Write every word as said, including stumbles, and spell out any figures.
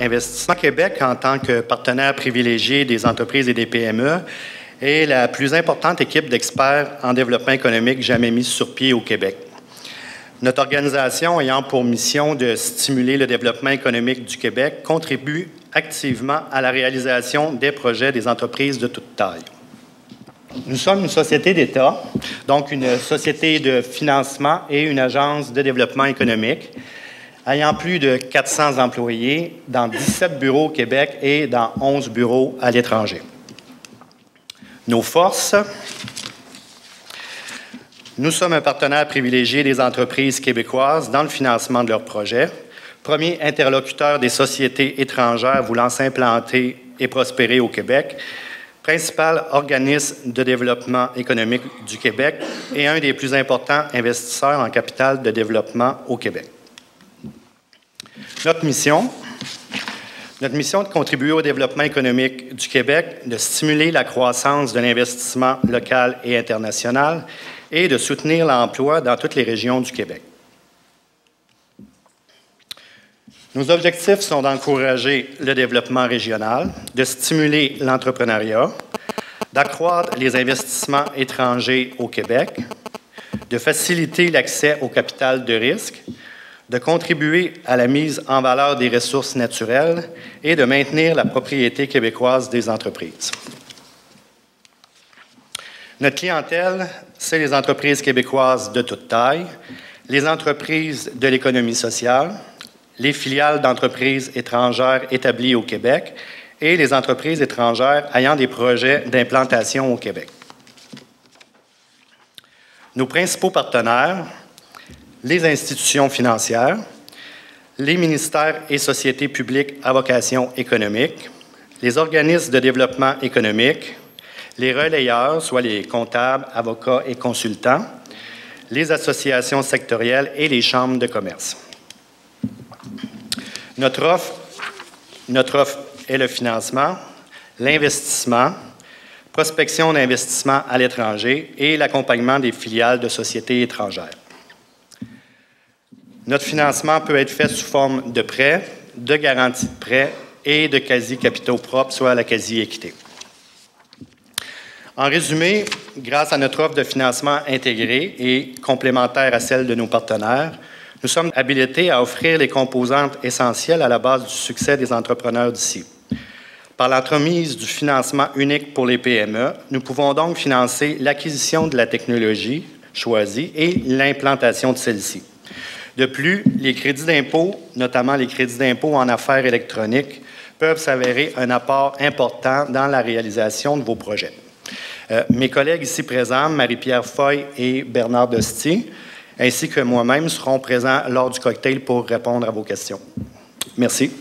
Investissement Québec, en tant que partenaire privilégié des entreprises et des P M E, est la plus importante équipe d'experts en développement économique jamais mise sur pied au Québec. Notre organisation, ayant pour mission de stimuler le développement économique du Québec, contribue activement à la réalisation des projets des entreprises de toute taille. Nous sommes une société d'État, donc une société de financement et une agence de développement économique, ayant plus de quatre cents employés dans dix-sept bureaux au Québec et dans onze bureaux à l'étranger. Nos forces: nous sommes un partenaire privilégié des entreprises québécoises dans le financement de leurs projets, premier interlocuteur des sociétés étrangères voulant s'implanter et prospérer au Québec, principal organisme de développement économique du Québec et un des plus importants investisseurs en capital de développement au Québec. Notre mission, notre mission est de contribuer au développement économique du Québec, de stimuler la croissance de l'investissement local et international et de soutenir l'emploi dans toutes les régions du Québec. Nos objectifs sont d'encourager le développement régional, de stimuler l'entrepreneuriat, d'accroître les investissements étrangers au Québec, de faciliter l'accès au capital de risque, de contribuer à la mise en valeur des ressources naturelles et de maintenir la propriété québécoise des entreprises. Notre clientèle, c'est les entreprises québécoises de toute taille, les entreprises de l'économie sociale, les filiales d'entreprises étrangères établies au Québec et les entreprises étrangères ayant des projets d'implantation au Québec. Nos principaux partenaires: les institutions financières, les ministères et sociétés publiques à vocation économique, les organismes de développement économique, les relayeurs, soit les comptables, avocats et consultants, les associations sectorielles et les chambres de commerce. Notre offre, notre offre est le financement, l'investissement, prospection d'investissement à l'étranger et l'accompagnement des filiales de sociétés étrangères. Notre financement peut être fait sous forme de prêts, de garanties de prêts et de quasi-capitaux propres, soit la quasi-équité. En résumé, grâce à notre offre de financement intégrée et complémentaire à celle de nos partenaires, nous sommes habilités à offrir les composantes essentielles à la base du succès des entrepreneurs d'ici. Par l'entremise du financement unique pour les P M E, nous pouvons donc financer l'acquisition de la technologie choisie et l'implantation de celle-ci. De plus, les crédits d'impôt, notamment les crédits d'impôt en affaires électroniques, peuvent s'avérer un apport important dans la réalisation de vos projets. Euh, mes collègues ici présents, Marie-Pierre Foy et Bernard Dostier, ainsi que moi-même, seront présents lors du cocktail pour répondre à vos questions. Merci.